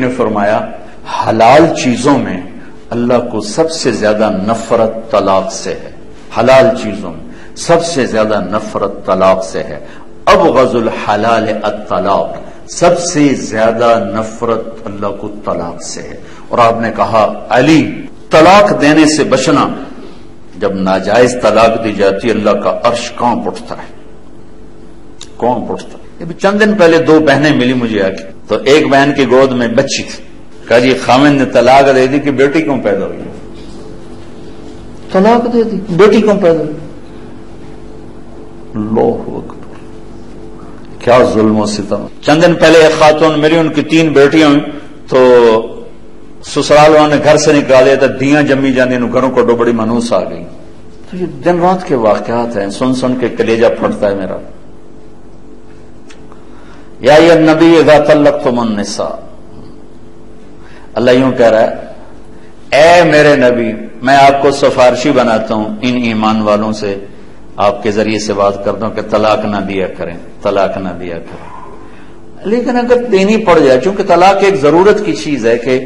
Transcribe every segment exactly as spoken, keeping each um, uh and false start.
ने फरमाया हलाल चीजों में अल्लाह को सबसे ज्यादा नफरत तलाक से है। हलाल चीजों में सबसे ज्यादा नफरत तलाक से है। अबग़ज़ुल हलाल अत्तलाक, सबसे ज्यादा नफरत अल्लाह को तलाक से है। और आपने कहा अली, तलाक देने से बचना। जब नाजायज तलाक दी जाती है अल्लाह का अर्श कांप उठता है, कांप उठता है। चंद दिन पहले दो बहनें मिली मुझे आके, तो एक बहन की गोद में बच्ची थी। कहा जी खामिद ने तलाक दे दी कि बेटी क्यों पैदा हुई, तलाक दे दी बेटी क्यों पैदा हुई। अल्लाहू अकबर, क्या जुल्म सितम। चंद दिन पहले एक खातून मिली, उनकी तीन बेटियां हुई, तो ससुराल वालों ने घर से निकाल दिया था। दियां जमी जाने घरों को डोबड़ी मनूस आ गई। तो ये दिन रात के वाकयात हैं, सुन सुन के कलेजा फटता है मेरा। या ये नबी इज़ा तल्लक़्तुमुन निसा, अल्लाह यूं कह रहा है, ए मेरे नबी मैं आपको सिफारिशी बनाता हूं इन ईमान वालों से, आपके जरिए से बात करता हूं कि तलाक ना दिया करें, तलाक ना दिया करें। लेकिन अगर देनी पड़ जाए, चूंकि तलाक एक जरूरत की चीज है कि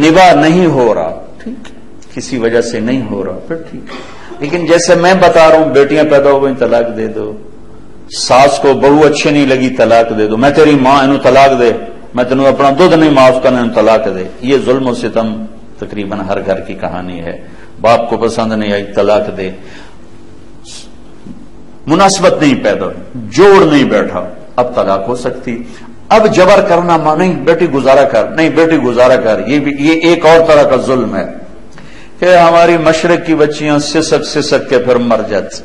निभा नहीं हो रहा, ठीक किसी वजह से नहीं हो रहा, फिर ठीक। लेकिन जैसे मैं बता रहा हूं बेटियां पैदा हो गई तलाक दे दो, सास को बहू अच्छी नहीं लगी तलाक दे दो, मैं तेरी मां इन्हू तलाक दे, मैं तेन अपना दुध नहीं माफ करना इन्हू तलाक दे। ये जुल्म और सितम तकरीबन हर घर की कहानी है। बाप को पसंद नहीं आई तलाक दे, मुनासिबत नहीं पैदा, जोड़ नहीं बैठा, अब तलाक हो सकती। अब जबर करना, मां नहीं बेटी गुजारा कर, नहीं बेटी गुजारा कर, ये ये एक और तरह का जुल्म है कि हमारी मशरक की बच्चियां सिसक सिसक के फिर मर जाती,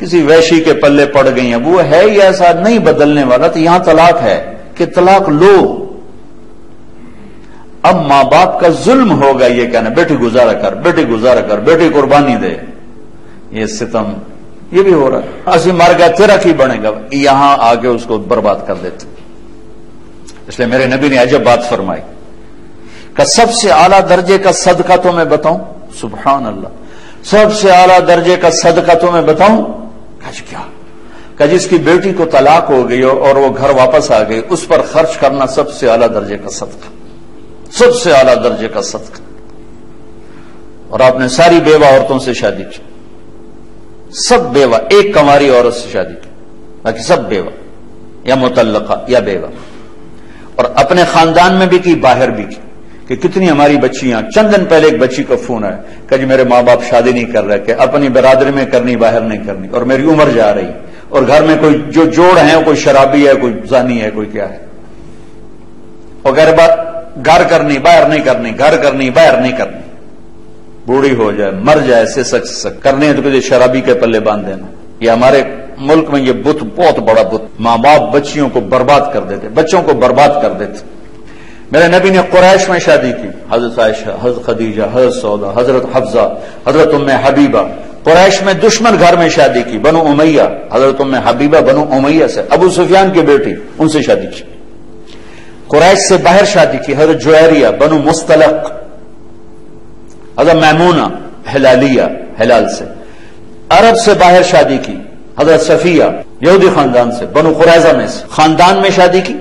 किसी वैशी के पल्ले पड़ गई हैं। वो है ही ऐसा नहीं बदलने वाला, तो यहां तलाक है कि तलाक लो। अब मां बाप का जुल्म होगा ये कहना बेटी गुजारा कर, बेटी गुजारा कर, बेटी कुर्बानी दे। ये सितम ये भी हो रहा है, असली मार गया तेरा की बनेगा, यहां आके उसको बर्बाद कर देते। इसलिए मेरे नबी ने अजब बात फरमाई का सबसे आला दर्जे का सदका तो मैं बताऊं, सुबहान अल्लाह, सबसे आला दर्जे का सदका तो मैं बताऊं। कहा क्या, कहा जिसकी बेटी को तलाक हो गई और वो घर वापस आ गई, उस पर खर्च करना सबसे आला दर्जे का सदका, सबसे आला दर्जे का सदका। और आपने सारी बेवा औरतों से शादी की, सब बेवा, एक कमारी औरत से शादी की, बाकी सब बेवा या मुतल्लका या बेवा। और अपने खानदान में भी की, बाहर भी की कि कितनी हमारी बच्चियां। चंद दिन पहले एक बच्ची का फोन आया कि जी मेरे माँ बाप शादी नहीं कर रहे, कि अपनी बरादरी में करनी, बाहर नहीं करनी, और मेरी उम्र जा रही, और घर में कोई जो जोड़ है, कोई शराबी है, कोई जानी है, कोई क्या है, और घर बात घर करनी बाहर नहीं करनी, घर करनी बाहर नहीं करनी, बूढ़ी हो जाए मर जाए सिसक सिसक करने है, तो किसी शराबी के पल्ले बांध देना। ये हमारे मुल्क में ये बुत बहुत बड़ा बुत, माँ बाप बच्चियों को बर्बाद कर देते, बच्चों को बर्बाद कर देते। मेरे नबी ने कुरैश में शादी की, हजरत आयशा, हजरत खदीजा, हजरत सौदा, हजरत हफ्जा, हजरत उम्मे हबीबा। कुरैश में दुश्मन घर में शादी की, बनु उमैया, हजरत उम्मे हबीबा बनु उमैया से, अबू सुफियान की बेटी, उनसे शादी की। कुरैश से बाहर शादी की हजरत जुहैरिया बनु मुस्तलक, हजरत मैमूना हिलालिया हिलाल से। अरब से बाहर शादी की हजरत सफिया यहूदी खानदान से, बनु कुरैजा में से। खानदान में शादी की,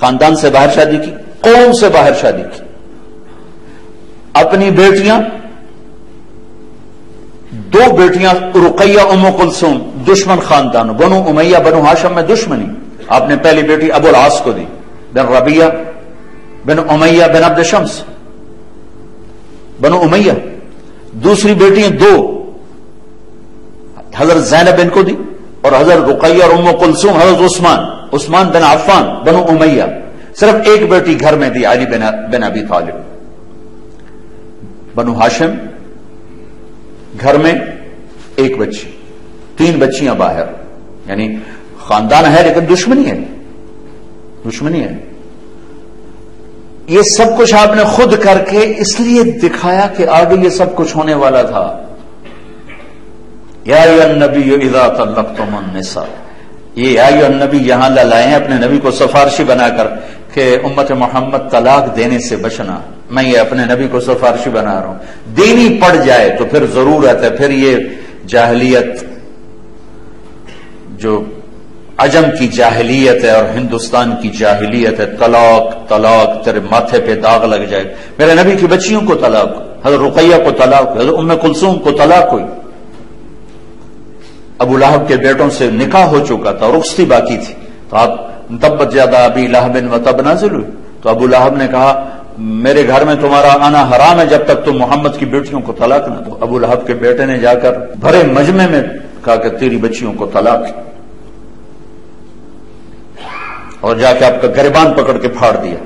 खानदान से बाहर शादी की, कौम से बाहर शादी की। अपनी बेटियां, दो बेटियां रुकैया उम्म कुलसूम, दुश्मन खानदान, बनु उमैया बनु हाशम में दुश्मनी। आपने पहली बेटी अबुल आस को दी, बिन रबिया बिन उमैया बिन अब्द शम्स बनु उमैया। दूसरी बेटियां दो, हजरत जैनब इनको दी, और हजरत रुकैया और उम्म कुलसूम हजरत उस्मान उस्मान बिन अफान बनु उमैया। सिर्फ एक बेटी घर में दी, अली बिन अबी तालिब बनु हाशिम, घर में एक बच्ची, तीन बच्चियां बाहर। यानी खानदान है लेकिन दुश्मनी है, दुश्मनी है। ये सब कुछ आपने खुद करके इसलिए दिखाया कि आगे ये सब कुछ होने वाला था। या अय्युहन नबी इज़ा तल्लक़्तुमुन निसा, ये अय्युहन नबी यहां लाए हैं अपने नबी को सिफारिशी बनाकर कि उम्मत मोहम्मद तलाक देने से बचना। मैं ये अपने नबी को सिफारिशी बना रहा हूं, देनी पड़ जाए तो फिर जरूरत है, फिर ये जाहिलियत जो अजम की जाहिलियत है और हिंदुस्तान की जाहिलियत है। तलाक तलाक तेरे माथे पे दाग लग जाएगा। मेरे नबी की बच्चियों को तलाक, हज़रत रुकैया को तलाक, हज़रत उम्मे कुलसूम को तलाक हुई। अबू लहब के बेटों से निकाह हो चुका था, रुख्सती बाकी थी। तो आप तब्बत ज्यादा अबी लहबिन व तब नाज़िल हुई, तो अबू लहब ने कहा मेरे घर में तुम्हारा आना हराम है जब तक तुम मोहम्मद की बेटियों को तलाक न दो। अबू लहब के बेटे ने जाकर भरे मजमे में कहा कि तेरी बच्चियों को तलाक, और जाके आपका गिरबान पकड़ के फाड़ दिया।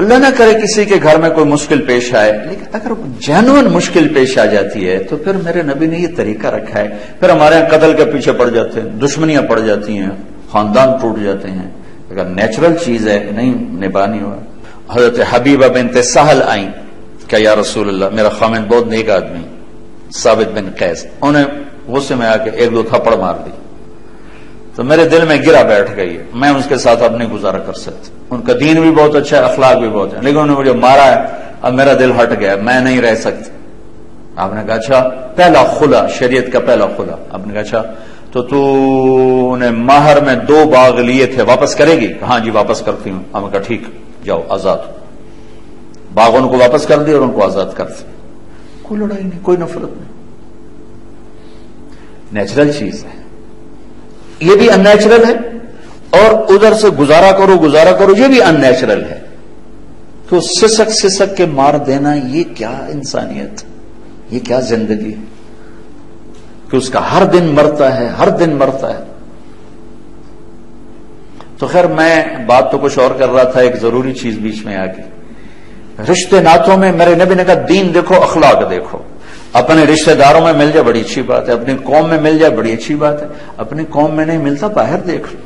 अल्लाह ना करे किसी के घर में कोई मुश्किल पेश आए, लेकिन अगर जेनुइन मुश्किल पेश आ जाती है तो फिर मेरे नबी ने यह तरीका रखा है। फिर हमारे यहां कत्ल के पीछे पड़ जाते हैं, दुश्मनियां पड़ जाती हैं, खानदान टूट जाते हैं। अगर नेचुरल चीज है नहीं निभा नहीं हुआ। हजरत हबीबा बिन्ते सहल आई, क्या या रसूल अल्लाह, मेरा खामिन बहुत नेक आदमी साबित बिन कैस, उन्हें गुस्से में आके एक दो थप्पड़ मार दी तो मेरे दिल में गिरा बैठ गई है, मैं उसके साथ अब नहीं गुजारा कर सकती। उनका दीन भी बहुत अच्छा है, अखलाक भी बहुत है, लेकिन उन्होंने मुझे मारा है, अब मेरा दिल हट गया, मैं नहीं रह सकती। आपने कहा अच्छा, पहला खुला शरीयत का पहला खुला। आपने कहा अच्छा, तो तूने माहर में दो बाग लिए थे, वापस करेगी? हाँ जी वापस करती हूं। आपने कहा ठीक, जाओ आजाद हो। बाग उनको वापस कर दी और उनको आजाद कर दी। कोई लड़ाई नहीं, कोई नफरत नहीं, नेचुरल चीज है। ये भी अननेचुरल है और उधर से गुजारा करो गुजारा करो ये भी अननेचुरल है। तो सिसक सिसक के मार देना, ये क्या इंसानियत, ये क्या जिंदगी है कि उसका हर दिन मरता है, हर दिन मरता है। तो खैर मैं बात तो कुछ और कर रहा था, एक जरूरी चीज बीच में आ गई। रिश्ते नातों में मेरे नबी ने कहा दीन देखो, अखलाक देखो। अपने रिश्तेदारों में मिल जाए बड़ी अच्छी बात है, अपनी कौम में मिल जाए बड़ी अच्छी बात है, अपनी कौम में नहीं मिलता बाहर देख लो।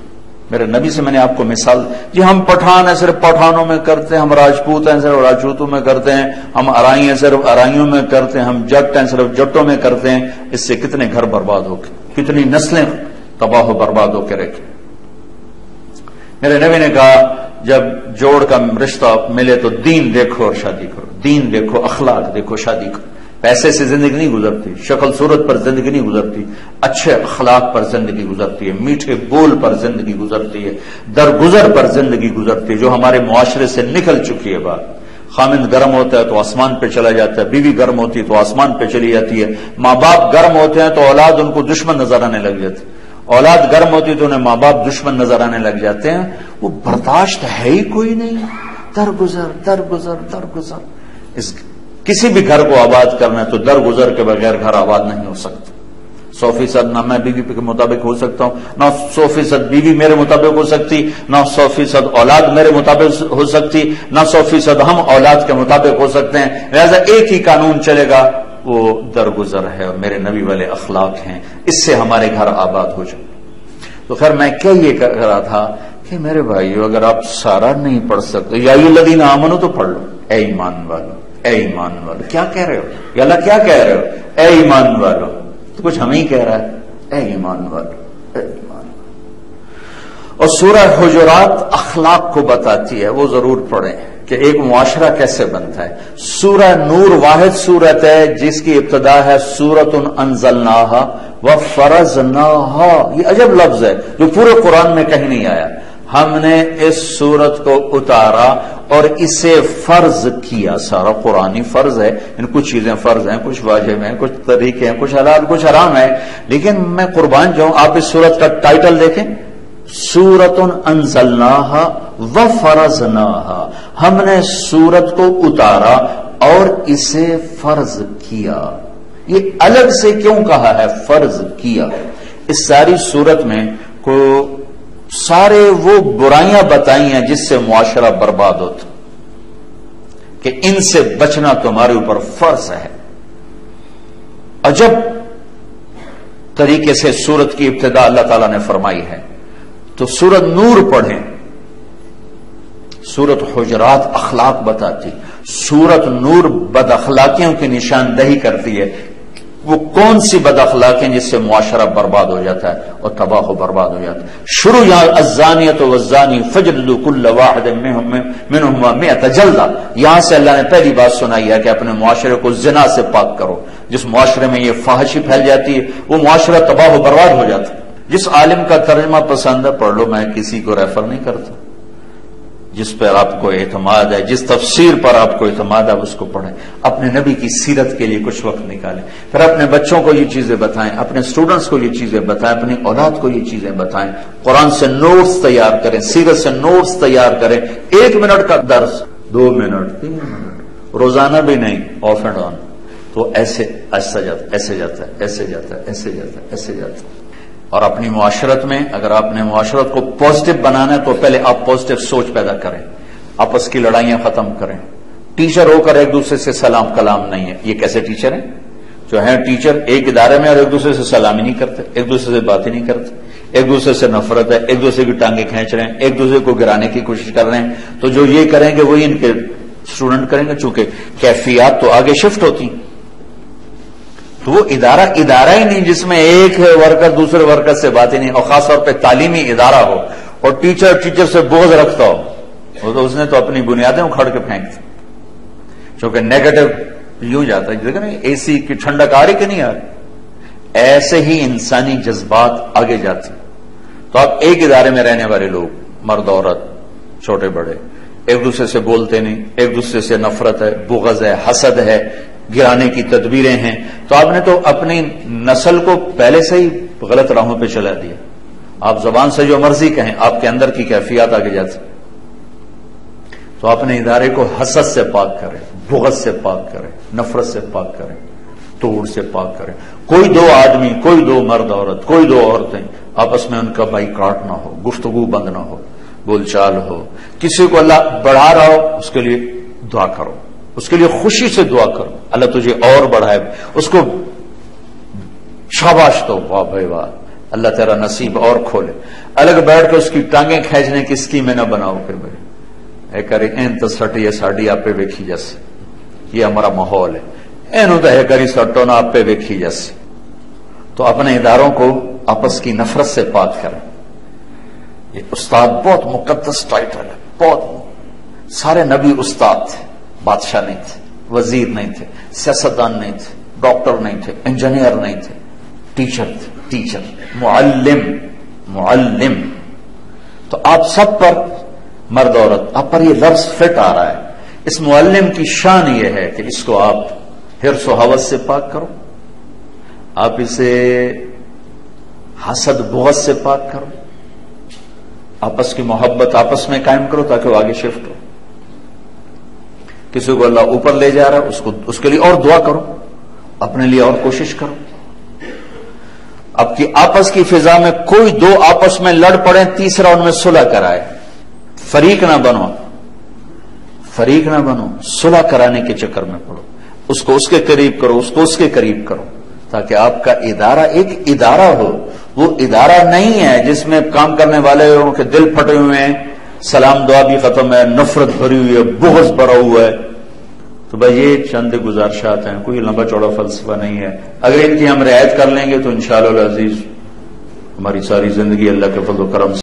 मेरे नबी से मैंने आपको मिसाल जी, हम पठान हैं सिर्फ पठानों में करते हैं, हम राजपूत हैं सिर्फ राजपूतों में करते हैं, हम अराई हैं सिर्फ अराइयों में करते हैं, हम जट हैं सिर्फ जटों में करते हैं। इससे कितने घर बर्बाद होके, कितनी नस्लें तबाह बर्बाद होके रखे। मेरे नबी ने कहा जब जोड़ का रिश्ता मिले तो दीन देखो और शादी करो, दीन देखो, अखलाक देखो, शादी करो। पैसे से जिंदगी नहीं गुजरती, शक्ल सूरत पर जिंदगी नहीं गुजरती, अच्छे अखलाक पर जिंदगी गुजरती है, मीठे बोल पर जिंदगी गुजरती है, दरगुजर पर जिंदगी गुजरती है, जो हमारे मुआशरे से निकल चुकी है बात। खामिन गर्म होता है तो आसमान पे चला जाता है, बीवी गर्म होती है तो आसमान पे चली जाती है, माँ बाप गर्म होते हैं तो औलाद उनको दुश्मन नजर आने लग जाती है, औलाद गर्म होती है तो उन्हें माँ बाप दुश्मन नजर आने लग जाते हैं। वो बर्दाश्त है ही कोई नहीं, दरगुजर दरगुजर दरगुजर। इस किसी भी घर को आबाद करना है तो दर गुजर के बगैर घर आबाद नहीं हो सकता। सौ फीसद ना मैं बीवी के मुताबिक हो सकता हूं, ना सौ फीसद बीवी मेरे मुताबिक हो सकती, ना सौ फीसद औलाद मेरे मुताबिक हो सकती, ना सौ फीसद हम औलाद के मुताबिक हो सकते हैं। लिहाजा एक ही कानून चलेगा, वो दर गुजर है और मेरे नबी वाले अखलाक हैं, इससे हमारे घर आबाद हो जाए। तो खैर मैं क्या ये कर रहा था कि मेरे भाइयों अगर आप सारा नहीं पढ़ सकते या ये लदीन आमनो तो पढ़ लो, ए ईमान वालों, ए ईमान वालों। क्या कह रहे हो अल्लाह, क्या कह रहे हो ए ईमान वालों, तो कुछ हम ही कह रहा है ए ईमान वालों, ए ईमान वालों। और सूरह हुजुरात अखलाक को बताती है, वो जरूर पढ़ें कि एक मुआशरा कैसे बनता है। सूरह नूर वाहिद सूरत है जिसकी इब्तदा है सूरतुन अनज़लनाहा व फरज़नाहा। ये अजब लफ्ज है जो पूरे कुरान में कहीं नहीं आया। हमने इस सूरत को उतारा और इसे फर्ज किया। सारा कुरानी फर्ज है, इन कुछ चीजें फर्ज हैं, कुछ वाजिब हैं, कुछ तरीके हैं, कुछ हलाल कुछ हराम है। लेकिन मैं कुर्बान जाऊं, आप इस सूरत का टाइटल देखें, सूरतुन अनज़लनाहा व फरज़नाहा। हमने सूरत को उतारा और इसे फर्ज किया। ये अलग से क्यों कहा है फर्ज किया? इस सारी सूरत में को सारे वो बुराइयां बताई हैं जिससे मुआशरा बर्बाद होता, कि इनसे बचना तुम्हारे ऊपर फर्ज है। अजब तरीके से सूरत की इब्तिदा अल्लाह ताला ने फरमाई है। तो सूरत नूर पढ़ें, सूरत हुजरात अखलाक बताती, सूरत नूर बदअखलाकियों की निशानदेही करती है। वो कौन सी बदअखलाकी जिससे मुआशरा बर्बाद हो जाता है और तबाह बर्बाद हो जाता है। शुरू यहां अज़्ज़ानियत वज़्ज़ानी फ़ज्लिदू कुल्ल वाहिदिम मिनहुमा मिअत जल्दा। यहां से अल्लाह ने पहली बात सुनाई है कि अपने मुआशरे को जिना से पाक करो। जिस मुआशरे में ये फाहशी फैल जाती है वो मुआशरा तबाह बर्बाद हो जाता है। जिस आलिम का तर्जमा पसंद है पढ़ लो, मैं किसी को रेफर नहीं करता। जिस पर आपको एतमाद है, जिस तफसीर पर आपको एतमाद है उसको पढ़ें। अपने नबी की सीरत के लिए कुछ वक्त निकालें, फिर अपने बच्चों को ये चीजें बताएं, अपने स्टूडेंट्स को ये चीजें बताएं, अपनी औलाद को ये चीजें बताएं। कुरान से नोट्स तैयार करें, सीरत से नोट्स तैयार करें। एक मिनट का दर्स, दो मिनट तीन मिनट रोजाना भी नहीं, ऑफ एंड ऑन। तो ऐसे ऐसा जाता ऐसे जाता ऐसे जाता ऐसे जाता ऐसे जाता और अपनी मुआशरत में अगर आपने मुआशरत को पॉजिटिव बनाना है तो पहले आप पॉजिटिव सोच पैदा करें, आपस की लड़ाइयां खत्म करें। टीचर होकर एक दूसरे से सलाम कलाम नहीं है। ये कैसे टीचर हैं जो हैं टीचर एक इदारे में और एक दूसरे से सलाम ही नहीं करते, एक दूसरे से बातें नहीं करते, एक दूसरे से नफरत है, एक दूसरे की टांगे खींच रहे हैं, एक दूसरे को गिराने की कोशिश कर रहे हैं। तो जो ये करेंगे वही इनके स्टूडेंट करेंगे, चूंकि कैफियत तो आगे शिफ्ट होती। तो वो इदारा इदारा ही नहीं जिसमें एक वर्कर दूसरे वर्कर से बातें नहीं, और खासतौर पर तालीमी इदारा हो और टीचर टीचर से बोझ रखता हो, तो उसने तो अपनी बुनियादें उखाड़ के फेंक दी। क्योंकि नेगेटिव यूं जाता है, देखो ना एसी की ठंडक आ रही कि नहीं आ रही। ऐसे ही इंसानी जज्बात आगे जाते। तो आप एक इदारे में रहने वाले लोग, मर्द औरत छोटे बड़े, एक दूसरे से बोलते नहीं, एक दूसरे से नफरत है, बुग़्ज़ है, हसद है, गिराने की तदबीरें हैं, तो आपने तो अपनी नस्ल को पहले से ही गलत राहों पे चला दिया। आप जबान से जो मर्जी कहें, आपके अंदर की कैफियत आगे जाती। तो आपने इदारे को हसद से पाक करें, बुग़्ज़ से पाक करें, नफरत से पाक करें, तोड़ से पाक करें। कोई दो आदमी, कोई दो मर्द औरत, कोई दो औरतें आपस में उनका बाइकाट ना हो, गुफ्तगू बंद ना हो, बोलचाल हो। किसी को अल्लाह बढ़ा रहा हो उसके लिए दुआ करो, उसके लिए खुशी से दुआ करो, अल्लाह तुझे और बढ़ाए, उसको शाबाश दो, वाह भाई वाह, अल्लाह तेरा नसीब और खोले। अलग बैठ कर उसकी टांगें खींचने की स्कीमें ना बनाओ कि भाई करी एन तो सटी साड़ी आपे वेखी जैसे, ये हमारा माहौल है, एन तो है करी सटो ना आपे वेखी जैसे। तो अपने इदारों को आपस की नफरत से पाक करें। ये उस्ताद बहुत मुकद्दस टाइटल है, बहुत। सारे नबी उस्ताद थे, बादशाह नहीं थे, वजीर नहीं थे, सियासतदान नहीं थे, डॉक्टर नहीं थे, इंजीनियर नहीं थे, टीचर थे, टीचर मुअल्लिम मुअल्लिम। तो आप सब पर, मर्द औरत, आप पर यह लफ्ज फिट आ रहा है। इस मुअल्लिम की शान यह है कि इसको आप हिर्स व हवस से पाक करो, आप इसे हसद बुग़्ज़ से पाक करो, आपस की मोहब्बत आपस में कायम करो ताकि वो आगे शिफ्ट हो। किसी को अल्लाह ऊपर ले जा रहा है उसको, उसके लिए और दुआ करो, अपने लिए और कोशिश करो। आपकी आपस की फिजा में कोई दो आपस में लड़ पड़े, तीसरा उनमें सुलह कराए। फरीक ना बनो, फरीक ना बनो, सुलह कराने के चक्कर में पड़ो, उसको उसके करीब करो, उसको उसके करीब करो, ताकि आपका इदारा एक इदारा हो। वो इदारा नहीं है जिसमें काम करने वाले उनके दिल फटे हुए हैं, सलाम दुआ भी खत्म है, नफरत भरी हुई है, बुग़्ज़ भरा हुआ है। तो भाई ये चंद गुजारिशात हैं, कोई लंबा चौड़ा फलसफा नहीं है। अगर इनकी हम रियायत कर लेंगे तो इंशाअल्लाह अज़ीज़ हमारी सारी जिंदगी अल्लाह के फज़्ल व करम